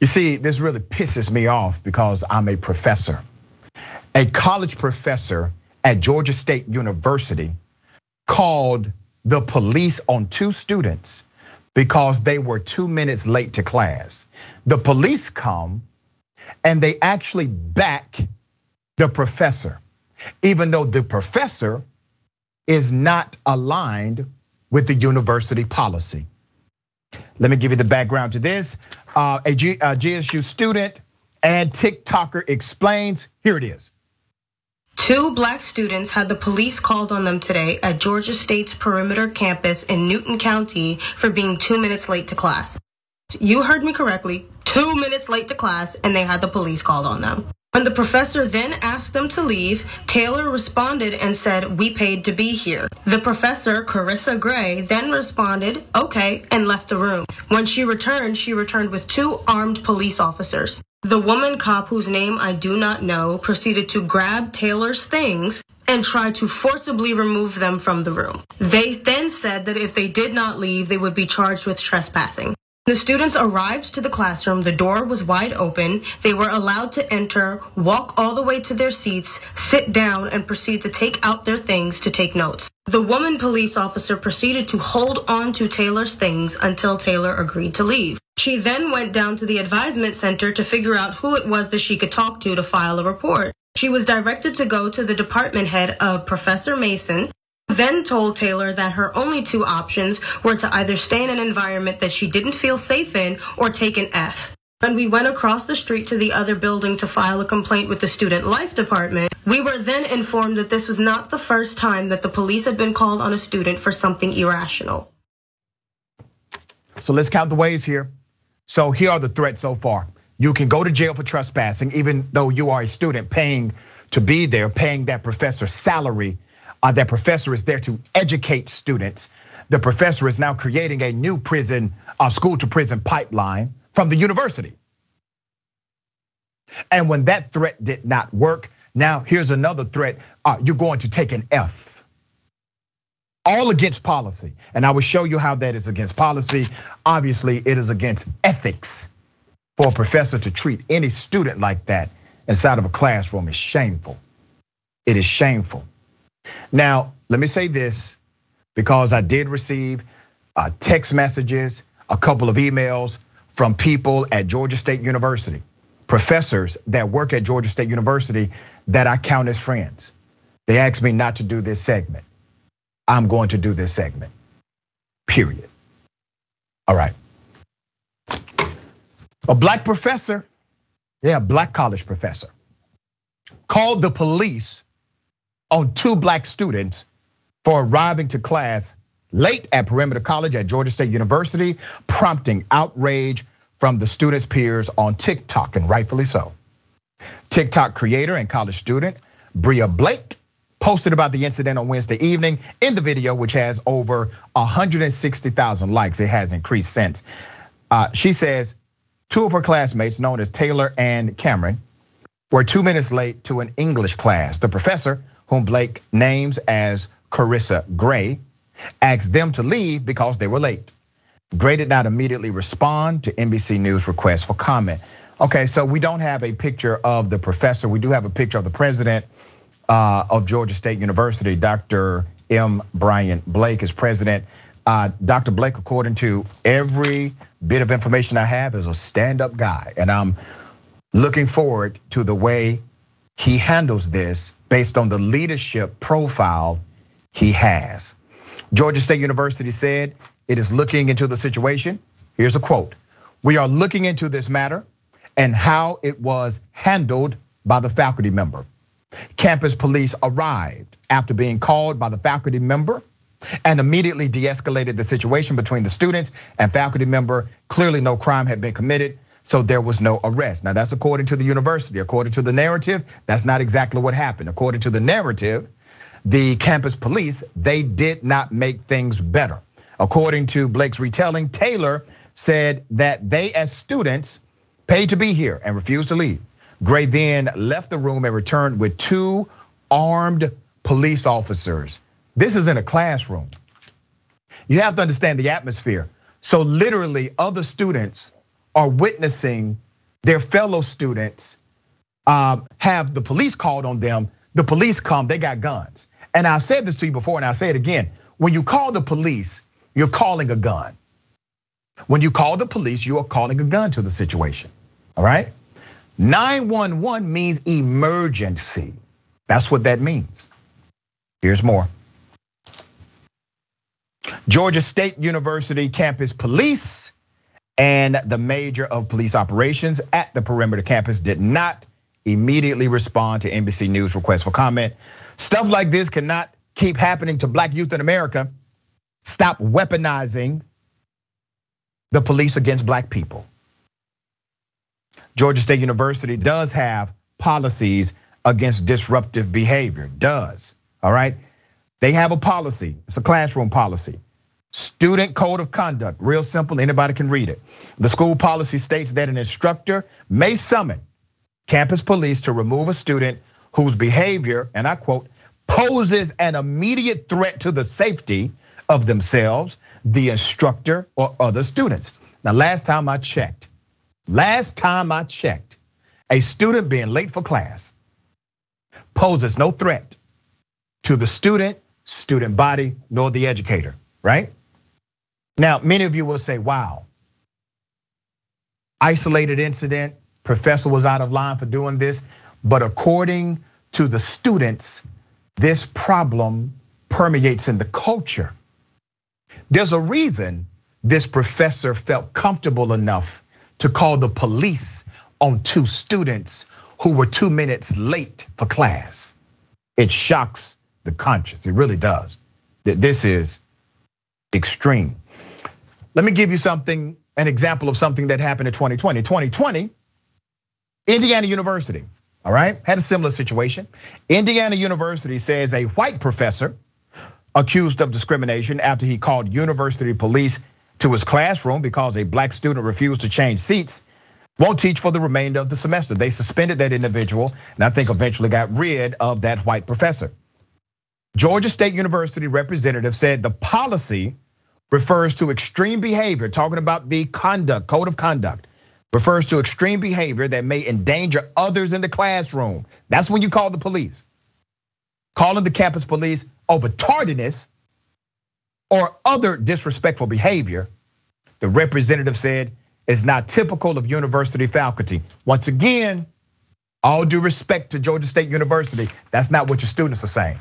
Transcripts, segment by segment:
You see, this really pisses me off because I'm a professor. A college professor at Georgia State University called the police on two students because they were 2 minutes late to class. The police come and they actually back the professor, even though the professor is not aligned with the university policy. Let me give you the background to this. A GSU student and TikToker explains, here it is. Two black students had the police called on them today at Georgia State's perimeter campus in Newton County for being 2 minutes late to class. You heard me correctly, 2 minutes late to class, and they had the police called on them. When the professor then asked them to leave, Taylor responded and said, "We paid to be here." The professor, Carissa Gray, then responded, "Okay," and left the room. When she returned with two armed police officers. The woman cop, whose name I do not know, proceeded to grab Taylor's things and tried to forcibly remove them from the room. They then said that if they did not leave, they would be charged with trespassing. The students arrived to the classroom, the door was wide open, they were allowed to enter, walk all the way to their seats, sit down, and proceed to take out their things to take notes. The woman police officer proceeded to hold on to Taylor's things until Taylor agreed to leave. She then went down to the advisement center to figure out who it was that she could talk to file a report. She was directed to go to the department head of Professor Mason, then told Taylor that her only two options were to either stay in an environment that she didn't feel safe in or take an F. When we went across the street to the other building to file a complaint with the student life department, we were then informed that this was not the first time that the police had been called on a student for something irrational. So let's count the ways here. So here are the threats so far. You can go to jail for trespassing, even though you are a student paying to be there, paying that professor's salary. That professor is there to educate students. The professor is now creating a new prison, school to prison pipeline from the university. And when that threat did not work, now here's another threat. You're going to take an F. All against policy. And I will show you how that is against policy. Obviously, it is against ethics. For a professor to treat any student like that inside of a classroom is shameful. It is shameful. Now, let me say this, because I did receive text messages, a couple of emails from people at Georgia State University, professors that work at Georgia State University that I count as friends. They asked me not to do this segment. I'm going to do this segment, period. All right. A black professor, a black college professor, called the police on two black students for arriving to class late at Perimeter College at Georgia State University, prompting outrage from the students' peers on TikTok, and rightfully so. TikTok creator and college student Bria Blake posted about the incident on Wednesday evening in the video, which has over 160,000 likes. It has increased since. She says two of her classmates, known as Taylor and Kamryn, were 2 minutes late to an English class. The professor, whom Blake names as Carissa Gray, asked them to leave because they were late. Gray did not immediately respond to NBC News request for comment. Okay, so we don't have a picture of the professor. We do have a picture of the president of Georgia State University, Dr. M. Bryant. Blake is president. Dr. Blake, according to every bit of information I have, is a stand-up guy. And I'm looking forward to the way he handles this based on the leadership profile he has. Georgia State University said it is looking into the situation. Here's a quote. "We are looking into this matter and how it was handled by the faculty member. Campus police arrived after being called by the faculty member and immediately de-escalated the situation between the students and faculty member. Clearly no crime had been committed, so there was no arrest." Now that's according to the university. According to the narrative, that's not exactly what happened. According to the narrative, the campus police, they did not make things better. According to Blake's retelling, Taylor said that they as students paid to be here and refused to leave. Gray then left the room and returned with two armed police officers. This is in a classroom. You have to understand the atmosphere. So literally other students are witnessing their fellow students have the police called on them. The police come, they got guns. And I've said this to you before and I'll say it again. When you call the police, you're calling a gun. When you call the police, you are calling a gun to the situation, all right? 911 means emergency. That's what that means. Here's more. Georgia State University campus police and the major of police operations at the perimeter campus did not immediately respond to NBC News requests for comment. Stuff like this cannot keep happening to black youth in America. Stop weaponizing the police against black people. Georgia State University does have policies against disruptive behavior, does, all right? They have a policy, it's a classroom policy. Student code of conduct, real simple, anybody can read it. The school policy states that an instructor may summon campus police to remove a student whose behavior, and I quote, poses an immediate threat to the safety of themselves, the instructor, or other students. Now, last time I checked, a student being late for class poses no threat to the student, student body, nor the educator, right? Now, many of you will say, wow, isolated incident, professor was out of line for doing this, but according to the students, this problem permeates in the culture. There's a reason this professor felt comfortable enough to call the police on two students who were 2 minutes late for class. It shocks the conscience, it really does. This is extreme. Let me give you something, an example of something that happened in 2020. 2020, Indiana University, all right, had a similar situation. Indiana University says a white professor accused of discrimination after he called university police to his classroom because a black student refused to change seats, won't teach for the remainder of the semester. They suspended that individual and I think eventually got rid of that white professor. Georgia State University representative said the policy refers to extreme behavior, talking about the conduct, code of conduct, refers to extreme behavior that may endanger others in the classroom. That's when you call the police. Calling the campus police over tardiness or other disrespectful behavior, the representative said, is not typical of university faculty. Once again, all due respect to Georgia State University, that's not what your students are saying,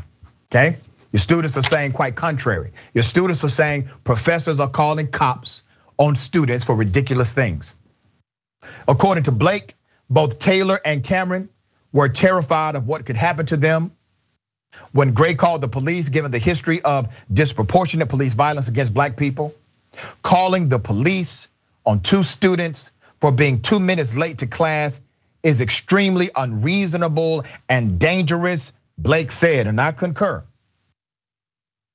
okay? Your students are saying quite contrary. Your students are saying professors are calling cops on students for ridiculous things. According to Blake, both Taylor and Kamryn were terrified of what could happen to them when Gray called the police, given the history of disproportionate police violence against black people. Calling the police on two students for being 2 minutes late to class is extremely unreasonable and dangerous, Blake said, and I concur,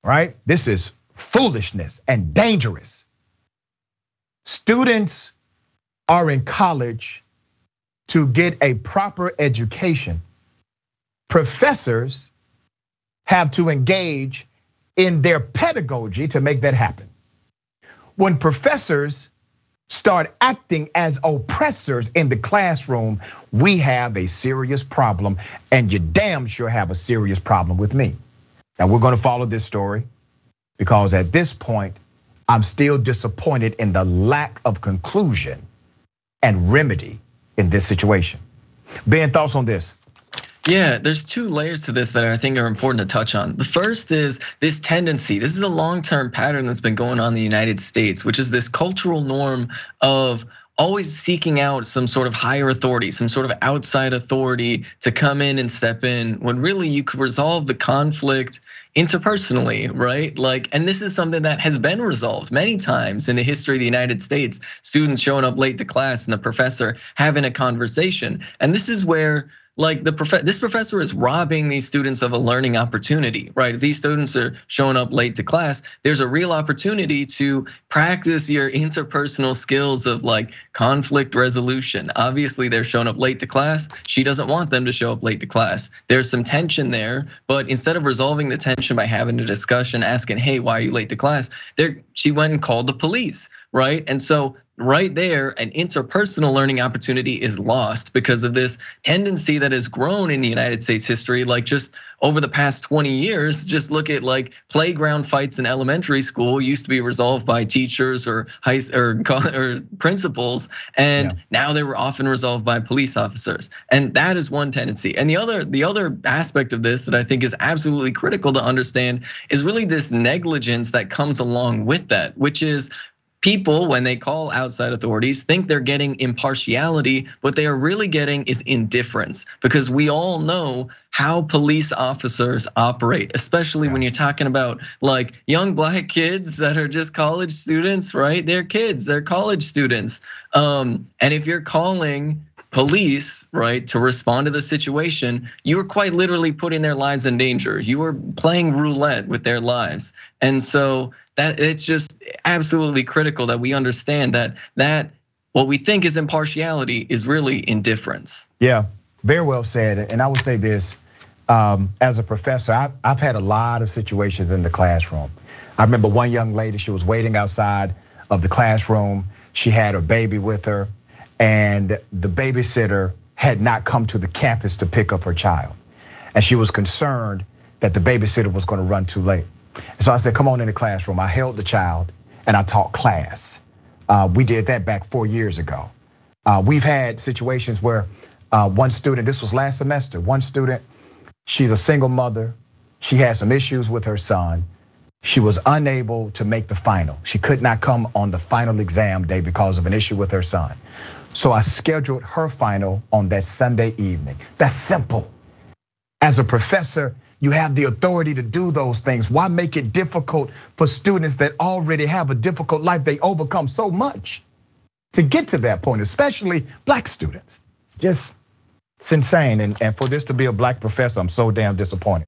right? This is foolishness and dangerous. Students are in college to get a proper education. Professors have to engage in their pedagogy to make that happen. When professors start acting as oppressors in the classroom, we have a serious problem, and you damn sure have a serious problem with me. Now we're gonna follow this story because at this point, I'm still disappointed in the lack of conclusion and remedy in this situation. Ben, thoughts on this? Yeah, there's two layers to this that I think are important to touch on. The first is this tendency. This is a long-term pattern that's been going on in the United States, which is this cultural norm of always seeking out some sort of higher authority, some sort of outside authority to come in and step in when really you could resolve the conflict interpersonally, right? Like, and this is something that has been resolved many times in the history of the United States, students showing up late to class and the professor having a conversation. And this is where, like, this professor is robbing these students of a learning opportunity, right? If these students are showing up late to class, there's a real opportunity to practice your interpersonal skills of like conflict resolution. Obviously, they're showing up late to class. She doesn't want them to show up late to class. There's some tension there, but instead of resolving the tension by having a discussion, asking, hey, why are you late to class? She went and called the police. right? And so right there, an interpersonal learning opportunity is lost because of this tendency that has grown in the United States history. Like just over the past 20 years, just look at like playground fights in elementary school used to be resolved by teachers or principals. And now they were often resolved by police officers. And that is one tendency. And the other aspect of this that I think is absolutely critical to understand is really this negligence that comes along with that, which is people, when they call outside authorities, think they're getting impartiality. What they are really getting is indifference, because we all know how police officers operate, especially when you're talking about like young black kids that are just college students, right? They're kids, they're college students. And if you're calling police, right, to respond to the situation, you were quite literally putting their lives in danger. You were playing roulette with their lives. And so that it's just absolutely critical that we understand that what we think is impartiality is really indifference. Yeah, very well said. And I would say this, as a professor, I've had a lot of situations in the classroom. I remember one young lady, she was waiting outside of the classroom. She had her baby with her, and the babysitter had not come to the campus to pick up her child. And she was concerned that the babysitter was gonna run too late. So I said, come on in the classroom. I held the child and I taught class. We did that back 4 years ago. We've had situations where one student, this was last semester, one student, she's a single mother. She had some issues with her son. She was unable to make the final. She could not come on the final exam day because of an issue with her son. So I scheduled her final on that Sunday evening. That's simple. As a professor, you have the authority to do those things. Why make it difficult for students that already have a difficult life? They overcome so much to get to that point, especially black students. It's just insane. And for this to be a black professor, I'm so damn disappointed.